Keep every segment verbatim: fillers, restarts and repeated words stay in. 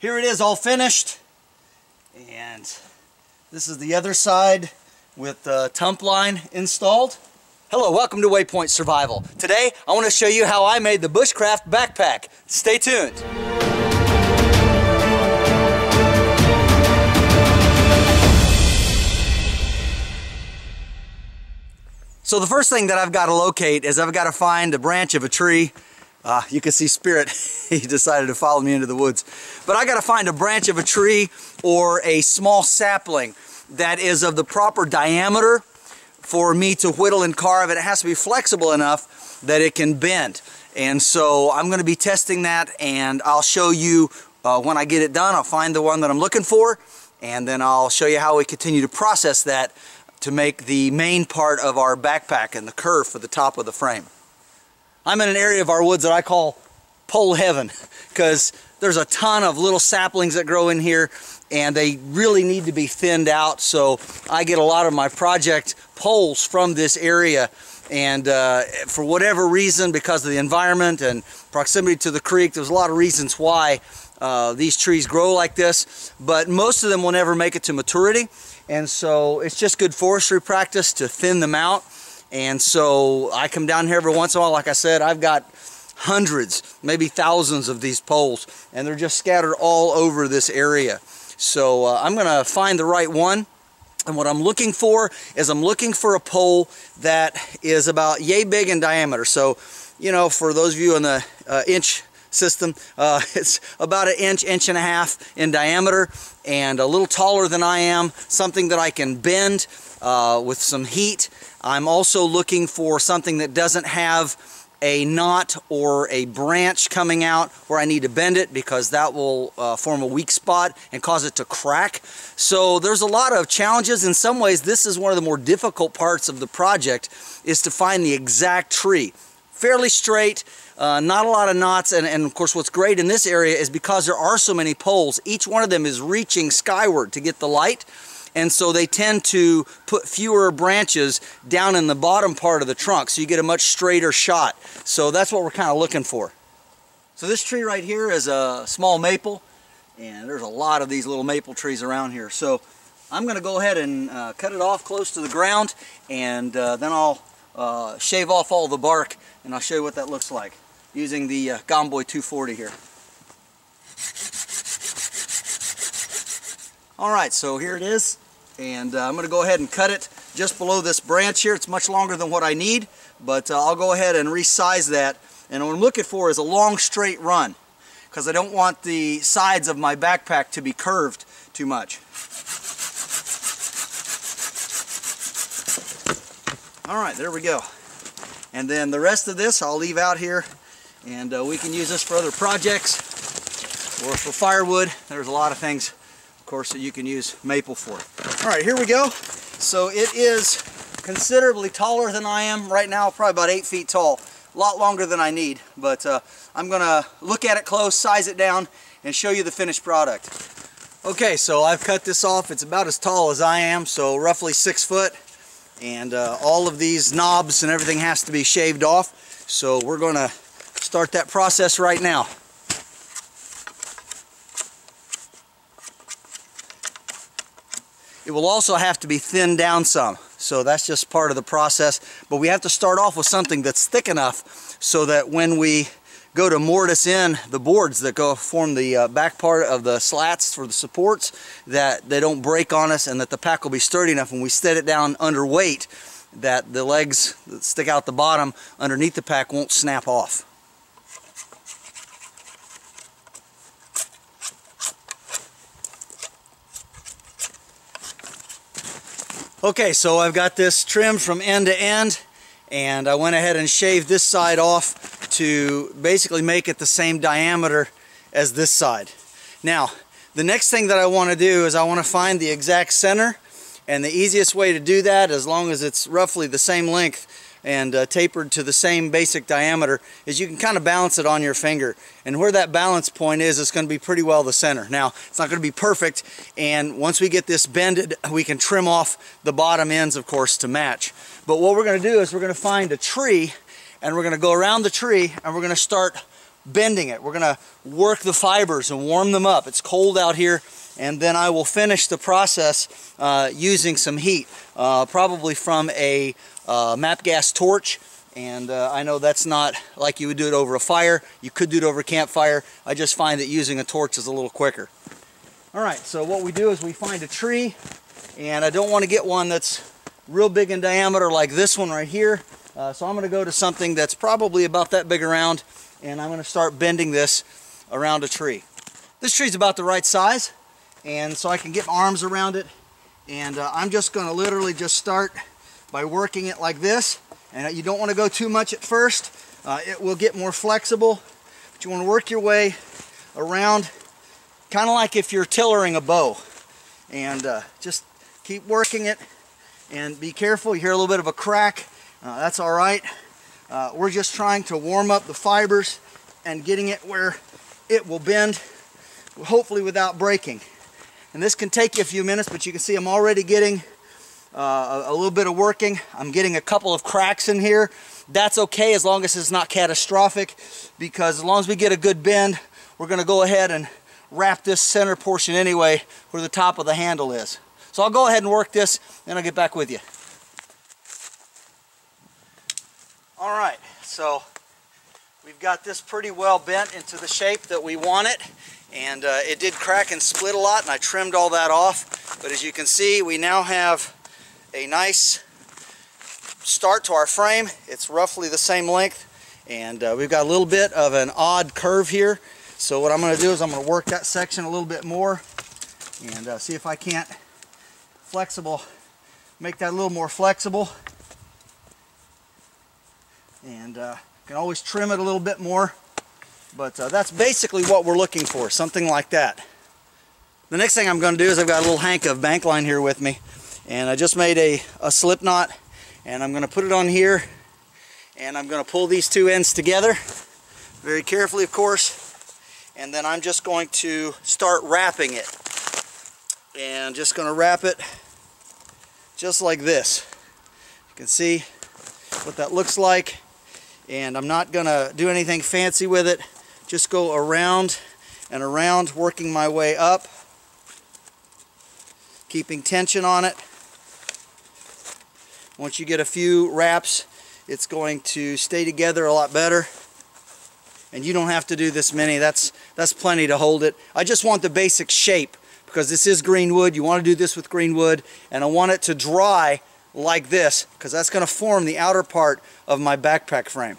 Here it is all finished, and this is the other side with the tump line installed. Hello, welcome to Waypoint Survival. Today I want to show you how I made the bushcraft backpack. Stay tuned. So the first thing that I've got to locate is I've got to find a branch of a tree. Uh, you can see Spirit, he decided to follow me into the woods. But I got to find a branch of a tree or a small sapling that is of the proper diameter for me to whittle and carve. And it has to be flexible enough that it can bend. And so I'm going to be testing that, and I'll show you uh, when I get it done. I'll find the one that I'm looking for, and then I'll show you how we continue to process that to make the main part of our backpack and the curve for the top of the frame. I'm in an area of our woods that I call pole heaven, because there's a ton of little saplings that grow in here, and they really need to be thinned out, so I get a lot of my project poles from this area. And uh, for whatever reason, because of the environment and proximity to the creek, there's a lot of reasons why uh, these trees grow like this, but most of them will never make it to maturity. And so it's just good forestry practice to thin them out. And so I come down here every once in a while. Like I said, I've got hundreds, maybe thousands of these poles, and they're just scattered all over this area. So uh, I'm gonna find the right one. And what I'm looking for is I'm looking for a pole that is about yay big in diameter. So, you know, for those of you in the uh, inch system, uh, it's about an inch, inch and a half in diameter, and a little taller than I am, something that I can bend uh, with some heat. I'm also looking for something that doesn't have a knot or a branch coming out where I need to bend it, because that will uh, form a weak spot and cause it to crack. So there's a lot of challenges. In some ways, this is one of the more difficult parts of the project, is to find the exact tree. Fairly straight, uh, not a lot of knots, and, and of course what's great in this area is because there are so many poles, each one of them is reaching skyward to get the light, and so they tend to put fewer branches down in the bottom part of the trunk, so you get a much straighter shot. So that's what we're kind of looking for. So this tree right here is a small maple, and there's a lot of these little maple trees around here. So I'm going to go ahead and uh, cut it off close to the ground, and uh, then I'll Uh, shave off all the bark, and I'll show you what that looks like using the uh, Gomboy two forty here. Alright, so here it is, and uh, I'm going to go ahead and cut it just below this branch here. It's much longer than what I need, but uh, I'll go ahead and resize that, and what I'm looking for is a long straight run, because I don't want the sides of my backpack to be curved too much. All right, there we go. And then the rest of this I'll leave out here, and uh, we can use this for other projects or for firewood. There's a lot of things, of course, that you can use maple for. All right, here we go. So it is considerably taller than I am right now, probably about eight feet tall. A lot longer than I need, but uh, I'm gonna look at it close, size it down, and show you the finished product. Okay, so I've cut this off. It's about as tall as I am, so roughly six foot. And uh, all of these knobs and everything has to be shaved off, so we're going to start that process right now. It will also have to be thinned down some, so that's just part of the process, but we have to start off with something that's thick enough so that when we go to mortise in the boards that go form the uh, back part of the slats for the supports, that they don't break on us, and that the pack will be sturdy enough when we set it down under weight that the legs that stick out the bottom underneath the pack won't snap off. Okay, so I've got this trimmed from end to end, and I went ahead and shaved this side off to basically make it the same diameter as this side. Now, the next thing that I want to do is I want to find the exact center, and the easiest way to do that, as long as it's roughly the same length and uh, tapered to the same basic diameter, is you can kind of balance it on your finger, and where that balance point is, it's going to be pretty well the center. Now, it's not going to be perfect, and once we get this bended, we can trim off the bottom ends, of course, to match. But what we're going to do is we're going to find a tree, and we're going to go around the tree, and we're going to start bending it. We're going to work the fibers and warm them up. It's cold out here, and then I will finish the process uh, using some heat, uh, probably from a uh, map gas torch. And uh, I know that's not like you would do it over a fire. You could do it over a campfire. I just find that using a torch is a little quicker. All right, so what we do is we find a tree, and I don't want to get one that's real big in diameter like this one right here. Uh, so I'm going to go to something that's probably about that big around, and I'm going to start bending this around a tree. This tree's about the right size, and so I can get my arms around it, and uh, I'm just going to literally just start by working it like this. And you don't want to go too much at first. Uh, it will get more flexible, but you want to work your way around, kind of like if you're tillering a bow. And uh, just keep working it, and be careful. You hear a little bit of a crack. Uh, that's all right. Uh, we're just trying to warm up the fibers and getting it where it will bend, hopefully without breaking. And this can take you a few minutes, but you can see I'm already getting Uh, a little bit of working. I'm getting a couple of cracks in here. That's okay as long as it's not catastrophic, because as long as we get a good bend, we're going to go ahead and wrap this center portion anyway where the top of the handle is. So I'll go ahead and work this, and I'll get back with you. All right, so we've got this pretty well bent into the shape that we want it, and uh, it did crack and split a lot, and I trimmed all that off. But as you can see, we now have a nice start to our frame. It's roughly the same length, and uh, we've got a little bit of an odd curve here. So what I'm going to do is I'm going to work that section a little bit more, and uh, see if I can't flexible, make that a little more flexible. And uh, can always trim it a little bit more, but uh, that's basically what we're looking for, something like that. The next thing I'm going to do is I've got a little hank of bank line here with me. And I just made a, a slip knot, and I'm going to put it on here, and I'm going to pull these two ends together very carefully, of course, and then I'm just going to start wrapping it. And just going to wrap it just like this. You can see what that looks like, and I'm not going to do anything fancy with it. Just go around and around, working my way up, keeping tension on it. Once you get a few wraps, it's going to stay together a lot better. And you don't have to do this many. That's, that's plenty to hold it. I just want the basic shape, because this is green wood. You want to do this with green wood. And I want it to dry like this, because that's going to form the outer part of my backpack frame.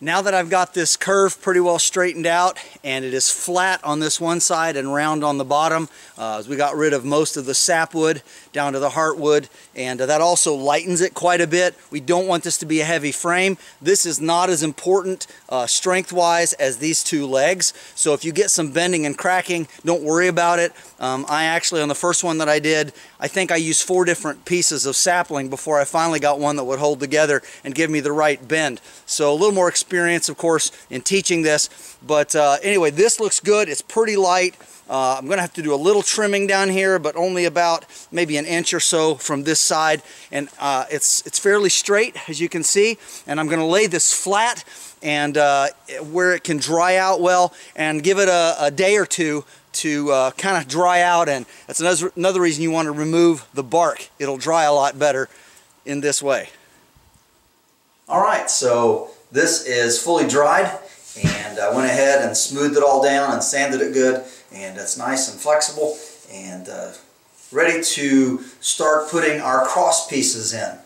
Now that I've got this curve pretty well straightened out, and it is flat on this one side and round on the bottom, uh, as we got rid of most of the sapwood down to the heartwood, and uh, that also lightens it quite a bit. We don't want this to be a heavy frame. This is not as important uh, strength-wise as these two legs, so if you get some bending and cracking, don't worry about it. Um, I actually, on the first one that I did, I think I used four different pieces of sapling before I finally got one that would hold together and give me the right bend. So a little more experience Experience, of course, in teaching this, but uh, anyway, this looks good. It's pretty light. uh, I'm gonna have to do a little trimming down here, but only about maybe an inch or so from this side, and uh, it's it's fairly straight, as you can see, and I'm gonna lay this flat, and uh, where it can dry out well, and give it a, a day or two to uh, kind of dry out. And that's another, another reason you want to remove the bark. It'll dry a lot better in this way. All right, so this is fully dried, and I went ahead and smoothed it all down and sanded it good, and it's nice and flexible, and uh, ready to start putting our cross pieces in.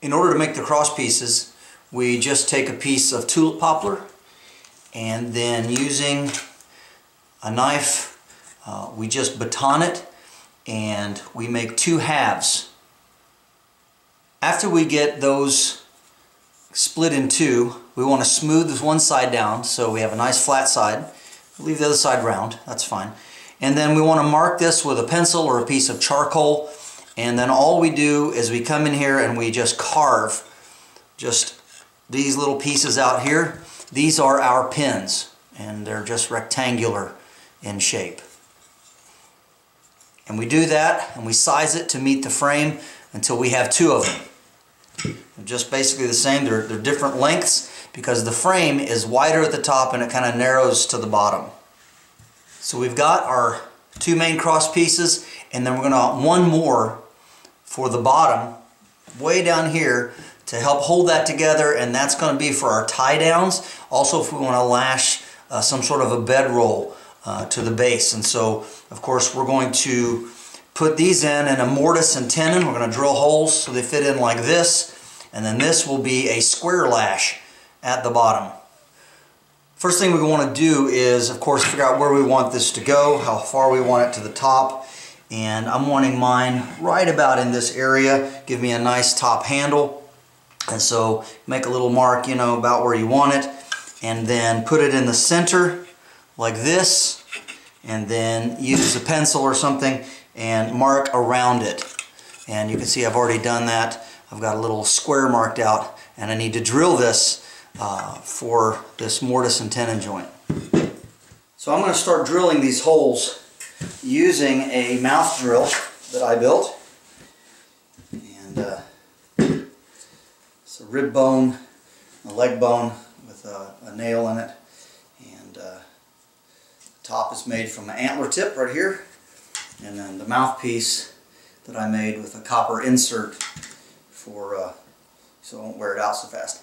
In order to make the cross pieces, we just take a piece of tulip poplar, and then using a knife, uh, we just baton it, and we make two halves. After we get those split in two, we want to smooth this one side down so we have a nice flat side. Leave the other side round, that's fine. And then we want to mark this with a pencil or a piece of charcoal, and then all we do is we come in here and we just carve just these little pieces out here. These are our pins, and they're just rectangular in shape. And we do that, and we size it to meet the frame until we have two of them. Just basically the same. They're, they're different lengths, because the frame is wider at the top and it kind of narrows to the bottom. So we've got our two main cross pieces, and then we're going to want one more for the bottom way down here to help hold that together, and that's going to be for our tie downs. Also, if we want to lash uh, some sort of a bed roll uh, to the base. And so of course we're going to put these in in a mortise and tenon. We're going to drill holes so they fit in like this, and then this will be a square lash at the bottom. First thing we want to do is, of course, figure out where we want this to go, how far we want it to the top. And I'm wanting mine right about in this area. Give me a nice top handle. And so make a little mark, you know, about where you want it. And then put it in the center like this. And then use a pencil or something and mark around it. And you can see I've already done that. I've got a little square marked out, and I need to drill this Uh, for this mortise and tenon joint. So I'm going to start drilling these holes using a mouth drill that I built. And uh, it's a rib bone, a leg bone with a, a nail in it. And uh, the top is made from an antler tip right here. And then the mouthpiece that I made with a copper insert for uh, so it won't wear it out so fast.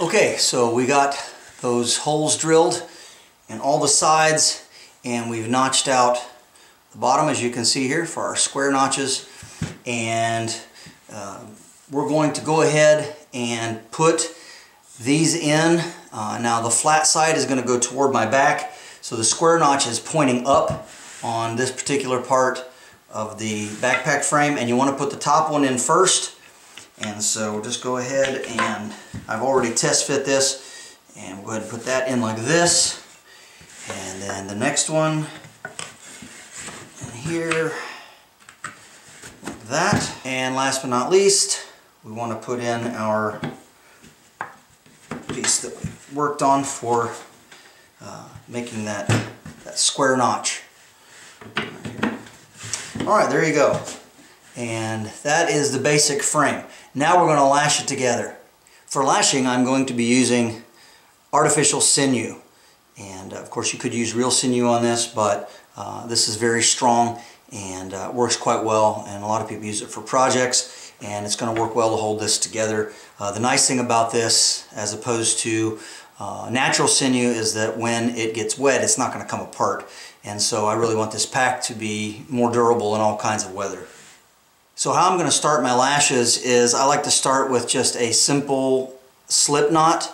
Okay, so we got those holes drilled and all the sides, and we've notched out the bottom, as you can see here, for our square notches. And uh, we're going to go ahead and put these in. Uh, now the flat side is going to go toward my back, so the square notch is pointing up on this particular part of the backpack frame, and you want to put the top one in first. And so just go ahead, and I've already test fit this, and we'll go ahead and put that in like this, and then the next one in here like that. And last but not least, we want to put in our piece that we worked on for uh, making that, that square notch. Alright, there you go. And that is the basic frame. Now we're going to lash it together. For lashing, I'm going to be using artificial sinew. And of course you could use real sinew on this, but uh, this is very strong and uh, works quite well, and a lot of people use it for projects, and it's going to work well to hold this together. Uh, the nice thing about this, as opposed to uh, natural sinew, is that when it gets wet, it's not going to come apart. And so I really want this pack to be more durable in all kinds of weather. So how I'm going to start my lashes is I like to start with just a simple slip knot,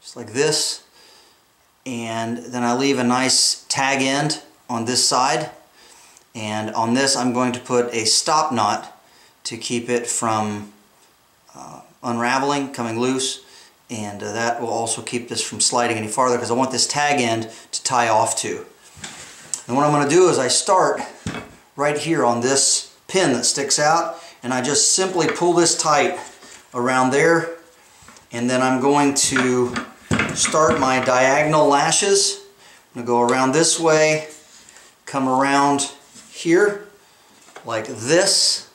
just like this, and then I leave a nice tag end on this side, and on this I'm going to put a stop knot to keep it from uh, unraveling, coming loose, and uh, that will also keep this from sliding any farther, because I want this tag end to tie off to. And what I'm going to do is I start right here on this pin that sticks out, and I just simply pull this tight around there, and then I'm going to start my diagonal lashes. I'm going to go around this way, come around here like this,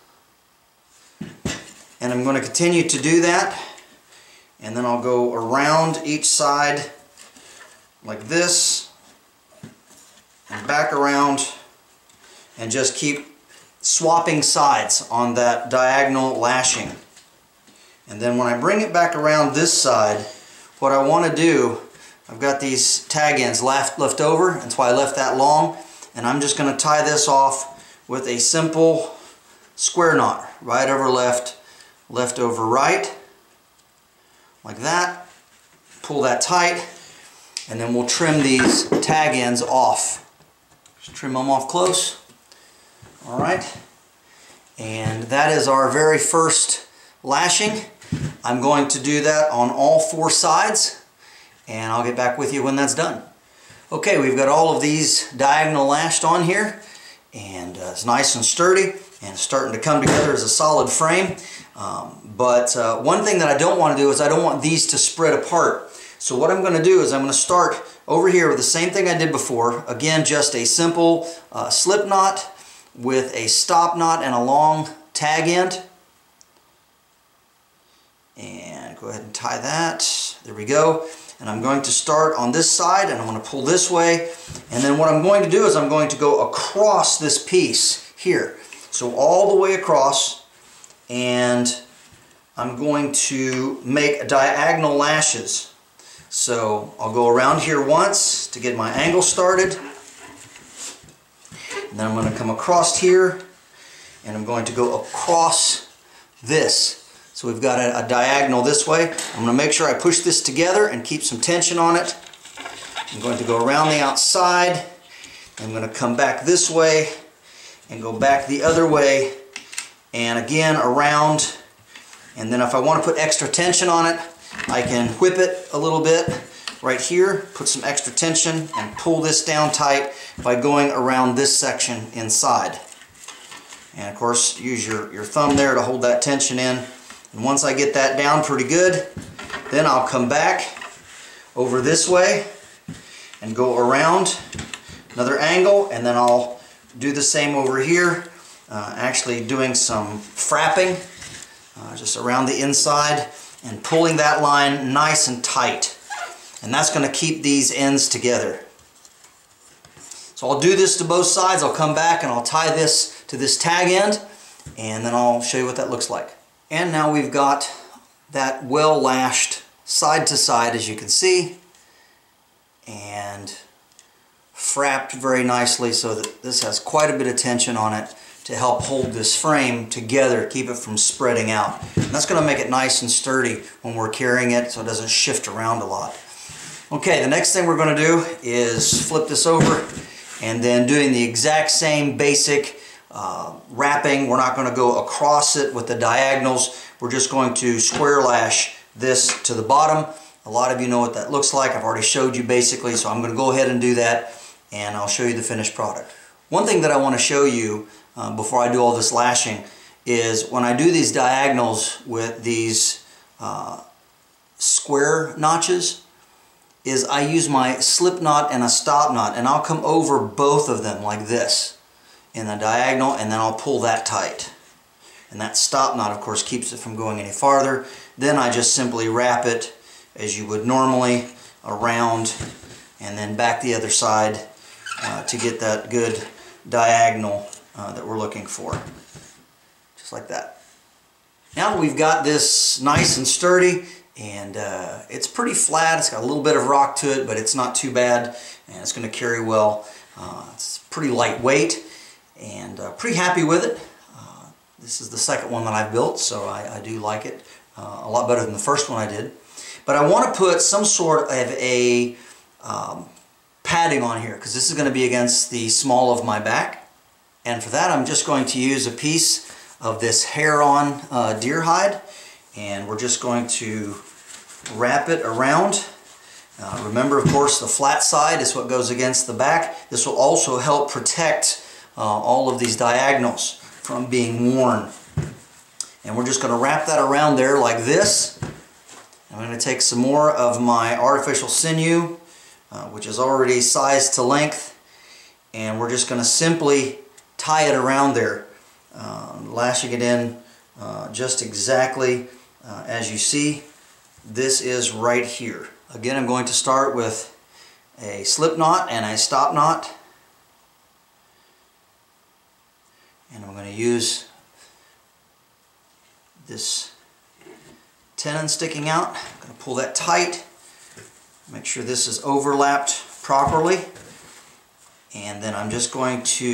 and I'm going to continue to do that, and then I'll go around each side like this and back around, and just keep swapping sides on that diagonal lashing. And then when I bring it back around this side, what I want to do, I've got these tag ends left, left over, that's why I left that long, and I'm just going to tie this off with a simple square knot, right over left, left over right, like that. Pull that tight, and then we'll trim these tag ends off. Just trim them off close. Alright, and that is our very first lashing. I'm going to do that on all four sides, and I'll get back with you when that's done. Okay, we've got all of these diagonal lashed on here, and uh, it's nice and sturdy and it's starting to come together as a solid frame. Um, but uh, one thing that I don't want to do is I don't want these to spread apart. So what I'm going to do is I'm going to start over here with the same thing I did before. Again, just a simple uh, slip knot with a stop knot and a long tag end. And go ahead and tie that. There we go. And I'm going to start on this side, and I'm going to pull this way. And then what I'm going to do is I'm going to go across this piece here. So all the way across, and I'm going to make diagonal lashes. So I'll go around here once to get my angle started. And then I'm going to come across here, and I'm going to go across this. So we've got a, a diagonal this way. I'm going to make sure I push this together and keep some tension on it. I'm going to go around the outside. I'm going to come back this way and go back the other way, and again around. And then if I want to put extra tension on it, I can whip it a little bit right here, put some extra tension, and pull this down tight by going around this section inside. And of course, use your, your thumb there to hold that tension in. And once I get that down pretty good, then I'll come back over this way and go around another angle, and then I'll do the same over here, uh, actually doing some frapping uh, just around the inside and pulling that line nice and tight. And that's going to keep these ends together. So I'll do this to both sides. I'll come back and I'll tie this to this tag end, and then I'll show you what that looks like. And now we've got that well lashed side to side, as you can see, and frapped very nicely so that this has quite a bit of tension on it to help hold this frame together, keep it from spreading out. And that's going to make it nice and sturdy when we're carrying it so it doesn't shift around a lot. Okay, the next thing we're going to do is flip this over, and then doing the exact same basic Uh, wrapping. We're not going to go across it with the diagonals. We're just going to square lash this to the bottom. A lot of you know what that looks like. I've already showed you basically, so I'm going to go ahead and do that, and I'll show you the finished product. One thing that I want to show you uh, before I do all this lashing is when I do these diagonals with these uh, square notches is I use my slip knot and a stop knot, and I'll come over both of them like this in the diagonal, and then I'll pull that tight. And that stop knot, of course, keeps it from going any farther. Then I just simply wrap it as you would normally around and then back the other side uh, to get that good diagonal uh, that we're looking for. Just like that. Now we've got this nice and sturdy, and uh, it's pretty flat. It's got a little bit of rock to it, but it's not too bad, and it's going to carry well. Uh, it's pretty lightweight, and uh, pretty happy with it. Uh, this is the second one that I've built, so I, I do like it uh, a lot better than the first one I did. But I want to put some sort of a um, padding on here, because this is going to be against the small of my back. And for that, I'm just going to use a piece of this hair-on uh, deer hide, and we're just going to wrap it around. Uh, remember, of course, the flat side is what goes against the back. This will also help protect Uh, all of these diagonals from being worn. And we're just going to wrap that around there like this. I'm going to take some more of my artificial sinew, uh, which is already sized to length, and we're just going to simply tie it around there, uh, lashing it in uh, just exactly uh, as you see. This is right here. Again, I'm going to start with a slip knot and a stop knot. And I'm going to use this tenon sticking out. I'm going to pull that tight, make sure this is overlapped properly. And then I'm just going to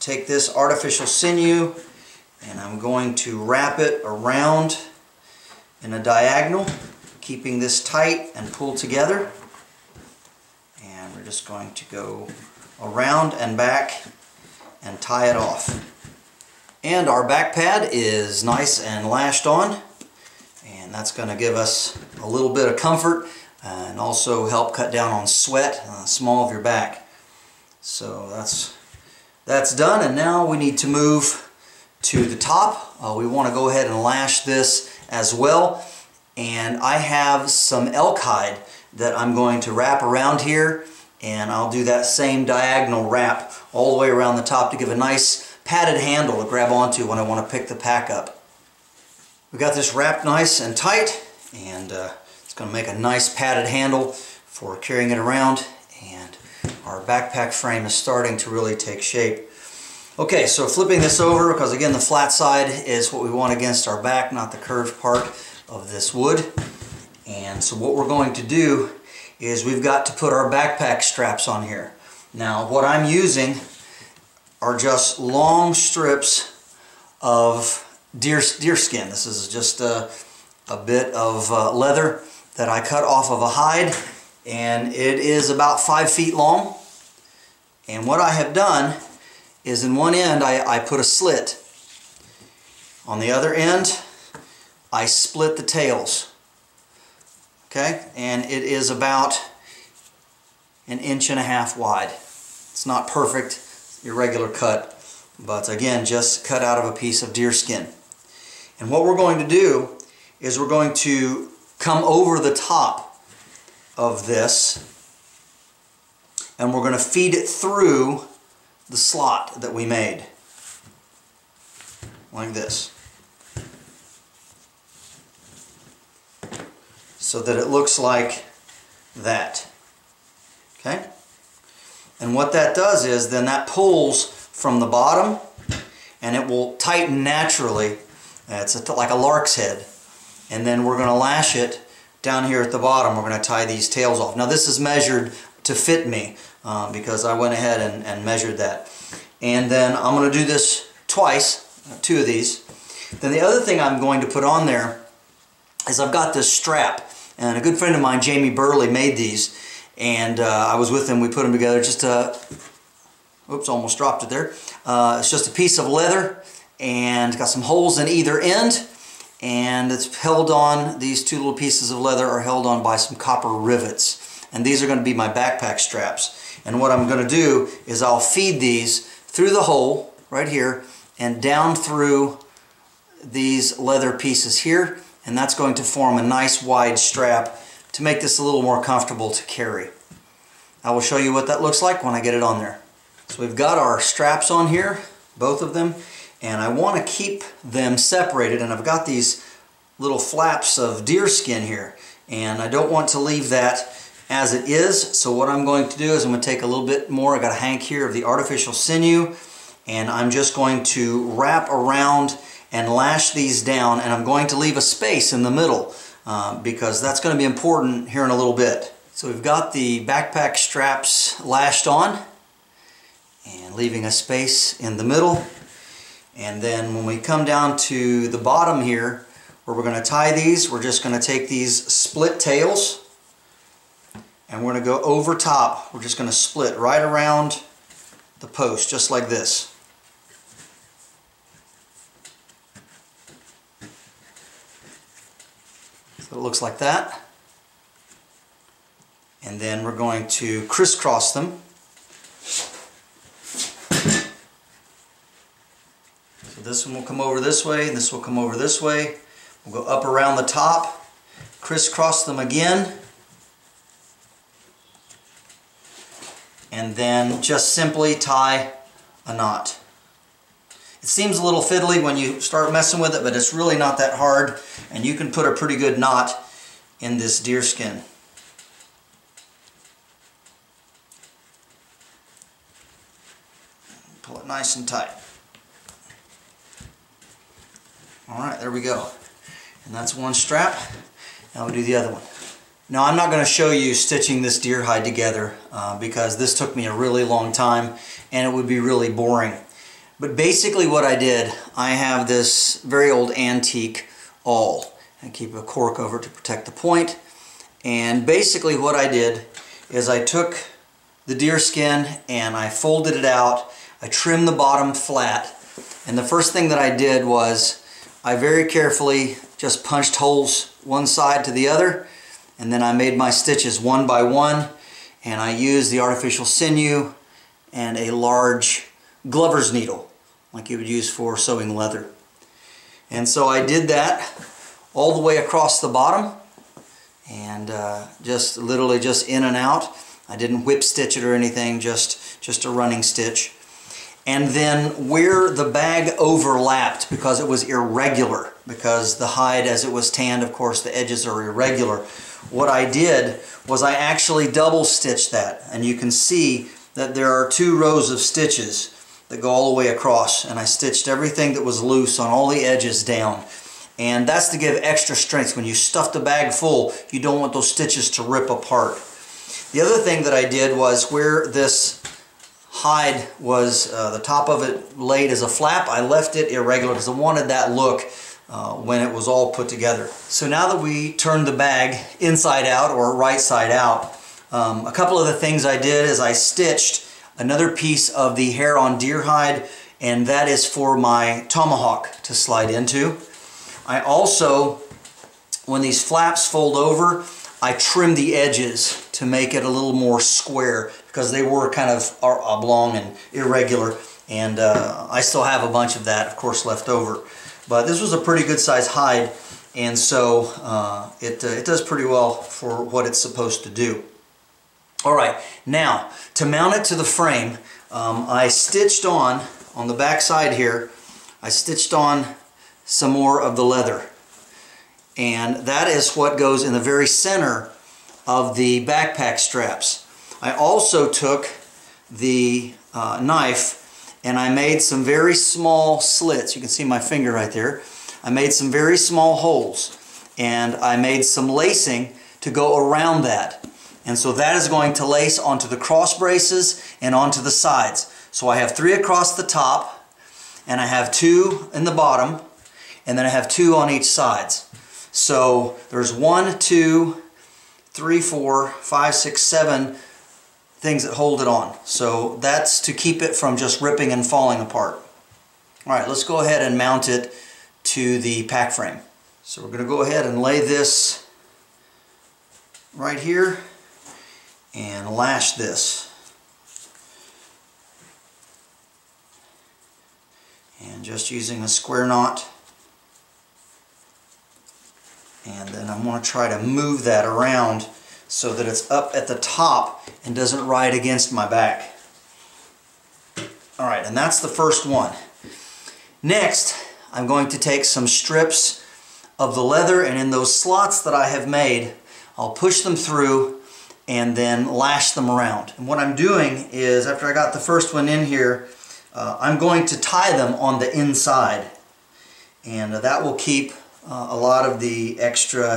take this artificial sinew, and I'm going to wrap it around in a diagonal, keeping this tight and pulled together. And we're just going to go around and back and tie it off. And our back pad is nice and lashed on, and and that's going to give us a little bit of comfort uh, and also help cut down on sweat on the small of your back. So that's that's done, and now we need to move to the top. Uh, we want to go ahead and lash this as well, and I have some elk hide that I'm going to wrap around here, and I'll do that same diagonal wrap all the way around the top to give a nice padded handle to grab onto when I want to pick the pack up. We got this wrapped nice and tight, and uh, it's going to make a nice padded handle for carrying it around, and our backpack frame is starting to really take shape. Okay, so flipping this over, because again the flat side is what we want against our back, not the curved part of this wood. And so what we're going to do is we've got to put our backpack straps on here. Now what I'm using are just long strips of deer, deer skin. This is just a, a bit of uh, leather that I cut off of a hide, and it is about five feet long. And what I have done is in one end I, I put a slit. On the other end I split the tails. Okay, and it is about an inch and a half wide. It's not perfect, irregular cut, but again, just cut out of a piece of deer skin. And what we're going to do is we're going to come over the top of this, and we're going to feed it through the slot that we made, like this, so that it looks like that. Okay? And what that does is then that pulls from the bottom, and it will tighten naturally. It's a like a lark's head. And then we're going to lash it down here at the bottom. We're going to tie these tails off. Now this is measured to fit me uh, because I went ahead and, and measured that. And then I'm going to do this twice, two of these. Then the other thing I'm going to put on there is I've got this strap, and a good friend of mine, Jamie Burley, made these, and uh, I was with him. We put them together. Just a, oops, almost dropped it there. Uh, it's just a piece of leather, and got some holes in either end, and it's held on. These two little pieces of leather are held on by some copper rivets, and these are going to be my backpack straps. And what I'm going to do is I'll feed these through the hole right here and down through these leather pieces here. And that's going to form a nice wide strap to make this a little more comfortable to carry. I will show you what that looks like when I get it on there. So we've got our straps on here, both of them, and I want to keep them separated, and I've got these little flaps of deer skin here, and I don't want to leave that as it is. So what I'm going to do is I'm going to take a little bit more. I got a hank here of the artificial sinew, and I'm just going to wrap around and lash these down, and I'm going to leave a space in the middle uh, because that's going to be important here in a little bit. So we've got the backpack straps lashed on and leaving a space in the middle, and then when we come down to the bottom here where we're going to tie these, we're just going to take these split tails and we're going to go over top. We're just going to split right around the post, just like this. So it looks like that, and then we're going to crisscross them, so this one will come over this way and this will come over this way. We'll go up around the top, crisscross them again, and then just simply tie a knot. It seems a little fiddly when you start messing with it, but it's really not that hard, and you can put a pretty good knot in this deer skin. Pull it nice and tight. Alright, there we go. And that's one strap. Now we do the other one. Now I'm not going to show you stitching this deer hide together uh, because this took me a really long time and it would be really boring. But basically what I did, I have this very old antique awl. I keep a cork over to protect the point. And basically what I did is I took the deer skin and I folded it out. I trimmed the bottom flat. And the first thing that I did was I very carefully just punched holes one side to the other, and then I made my stitches one by one, and I used the artificial sinew and a large glover's needle like you would use for sewing leather. And so I did that all the way across the bottom, and uh, just literally just in and out. I didn't whip stitch it or anything, just just a running stitch. And then where the bag overlapped, because it was irregular, because the hide as it was tanned, of course, the edges are irregular, what I did was I actually double stitched that, and you can see that there are two rows of stitches that go all the way across, and I stitched everything that was loose on all the edges down. And that's to give extra strength. When you stuff the bag full, you don't want those stitches to rip apart. The other thing that I did was where this hide was, uh, the top of it laid as a flap, I left it irregular because I wanted that look uh, when it was all put together. So now that we turned the bag inside out, or right side out, um, a couple of the things I did is I stitched another piece of the hair on deer hide, and that is for my tomahawk to slide into. I also, when these flaps fold over, I trim the edges to make it a little more square, because they were kind of oblong and irregular, and uh, I still have a bunch of that, of course, left over. But this was a pretty good size hide, and so uh, it, uh, it does pretty well for what it's supposed to do. All right, now to mount it to the frame, um, I stitched on, on the back side here, I stitched on some more of the leather, and that is what goes in the very center of the backpack straps. I also took the uh, knife and I made some very small slits. You can see my finger right there. I made some very small holes, and I made some lacing to go around that, and so that is going to lace onto the cross braces and onto the sides. So I have three across the top, and I have two in the bottom, and then I have two on each side. So there's one, two, three, four, five, six, seven things that hold it on. So that's to keep it from just ripping and falling apart. All right, let's go ahead and mount it to the pack frame. So we're gonna go ahead and lay this right here and lash this. And just using a square knot. And then I'm going to try to move that around so that it's up at the top and doesn't ride against my back. All right, and that's the first one. Next, I'm going to take some strips of the leather, and in those slots that I have made, I'll push them through and then lash them around. And what I'm doing is, after I got the first one in here, uh, I'm going to tie them on the inside, and uh, that will keep Uh, a lot of the extra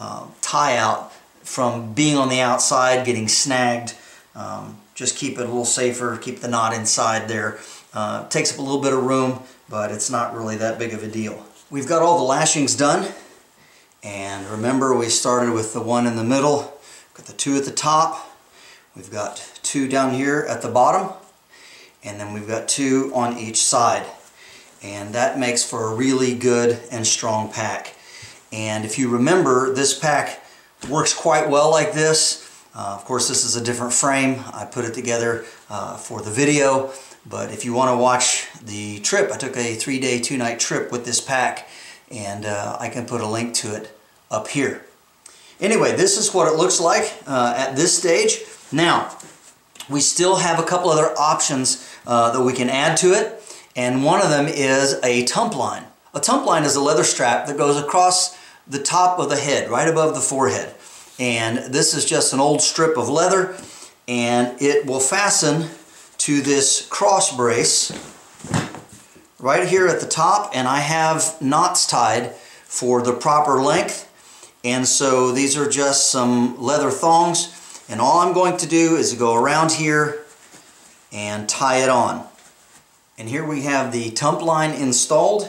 um, tie out from being on the outside, getting snagged. Um, just keep it a little safer, keep the knot inside there. Uh, takes up a little bit of room, but it's not really that big of a deal. We've got all the lashings done, and remember we started with the one in the middle, got the two at the top, we've got two down here at the bottom, and then we've got two on each side. And that makes for a really good and strong pack. And if you remember, this pack works quite well like this. Uh, of course, this is a different frame. I put it together uh, for the video, but if you want to watch the trip, I took a three-day, two-night trip with this pack, and uh, I can put a link to it up here. Anyway, this is what it looks like uh, at this stage. Now, we still have a couple other options uh, that we can add to it. And one of them is a tump line. A tump line is a leather strap that goes across the top of the head, right above the forehead. And this is just an old strip of leather, and it will fasten to this cross brace right here at the top, and I have knots tied for the proper length. And so these are just some leather thongs, and all I'm going to do is go around here and tie it on. And here we have the tump line installed,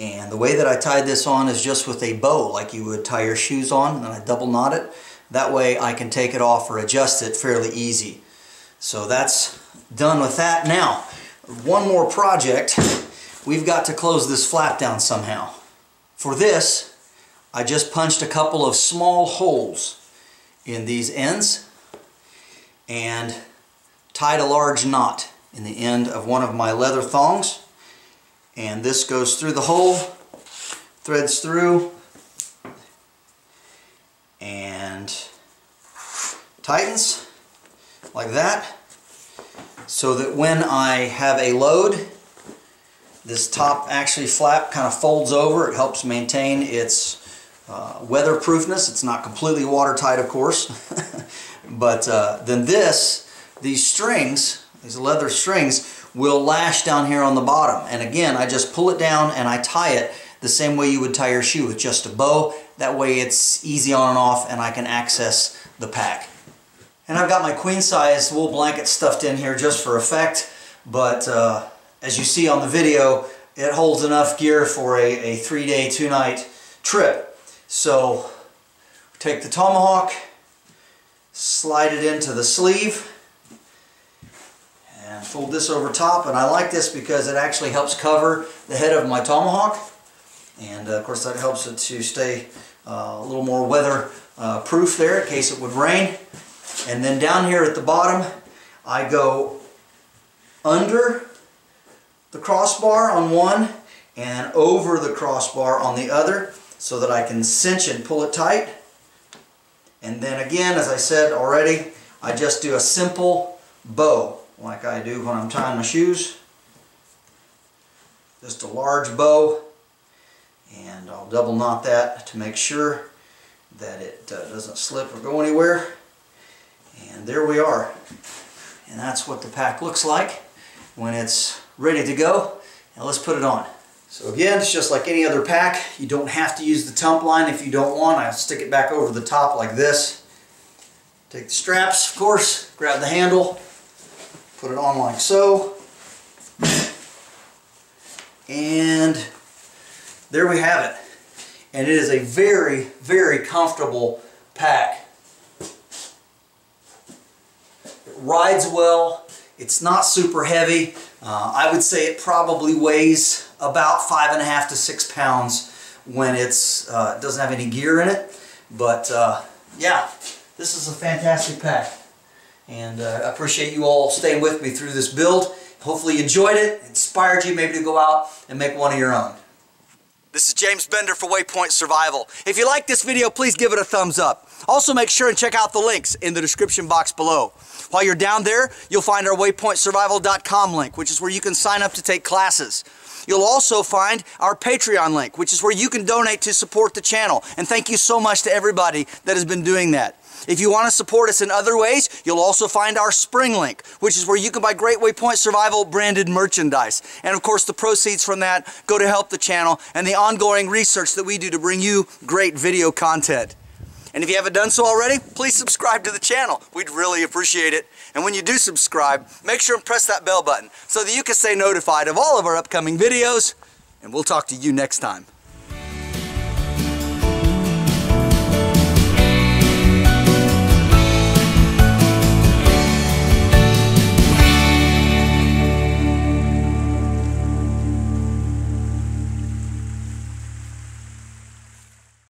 and the way that I tied this on is just with a bow, like you would tie your shoes on, and then I double knot it. That way I can take it off or adjust it fairly easy. So that's done with that. Now, one more project. We've got to close this flap down somehow. For this, I just punched a couple of small holes in these ends and tied a large knot in the end of one of my leather thongs, and this goes through the hole, threads through, and tightens like that, so that when I have a load, this top actually flap kind of folds over. It helps maintain its uh, weatherproofness. It's not completely watertight, of course, but uh, then this, these strings, these leather strings, will lash down here on the bottom. And again, I just pull it down and I tie it the same way you would tie your shoe with just a bow. That way it's easy on and off and I can access the pack. And I've got my queen size wool blanket stuffed in here just for effect, but uh, as you see on the video, it holds enough gear for a, a three day, two night trip. So take the tomahawk, slide it into the sleeve, and fold this over top. And I like this because it actually helps cover the head of my tomahawk. And uh, of course that helps it to stay uh, a little more weather uh, proof there in case it would rain. And then down here at the bottom, I go under the crossbar on one and over the crossbar on the other so that I can cinch and pull it tight. And then again, as I said already, I just do a simple bow like I do when I'm tying my shoes. Just a large bow. And I'll double knot that to make sure that it uh, doesn't slip or go anywhere. And there we are. And that's what the pack looks like when it's ready to go. Now let's put it on. So again, it's just like any other pack. You don't have to use the tump line if you don't want. I'll stick it back over the top like this. Take the straps, of course, grab the handle, put it on like so. And there we have it. And it is a very, very comfortable pack. It rides well. It's not super heavy. Uh, I would say it probably weighs about five and a half to six pounds when it's uh, doesn't have any gear in it. But uh, yeah, this is a fantastic pack. And uh, I appreciate you all staying with me through this build. Hopefully you enjoyed it, inspired you maybe to go out and make one of your own. This is James Bender for Waypoint Survival. If you like this video, please give it a thumbs up. Also make sure and check out the links in the description box below. While you're down there, you'll find our waypoint survival dot com link, which is where you can sign up to take classes. You'll also find our Patreon link, which is where you can donate to support the channel. And thank you so much to everybody that has been doing that. If you want to support us in other ways, you'll also find our Spring Link, which is where you can buy great Waypoint Survival branded merchandise. And of course, the proceeds from that go to help the channel and the ongoing research that we do to bring you great video content. And if you haven't done so already, please subscribe to the channel. We'd really appreciate it. And when you do subscribe, make sure and press that bell button so that you can stay notified of all of our upcoming videos. And we'll talk to you next time.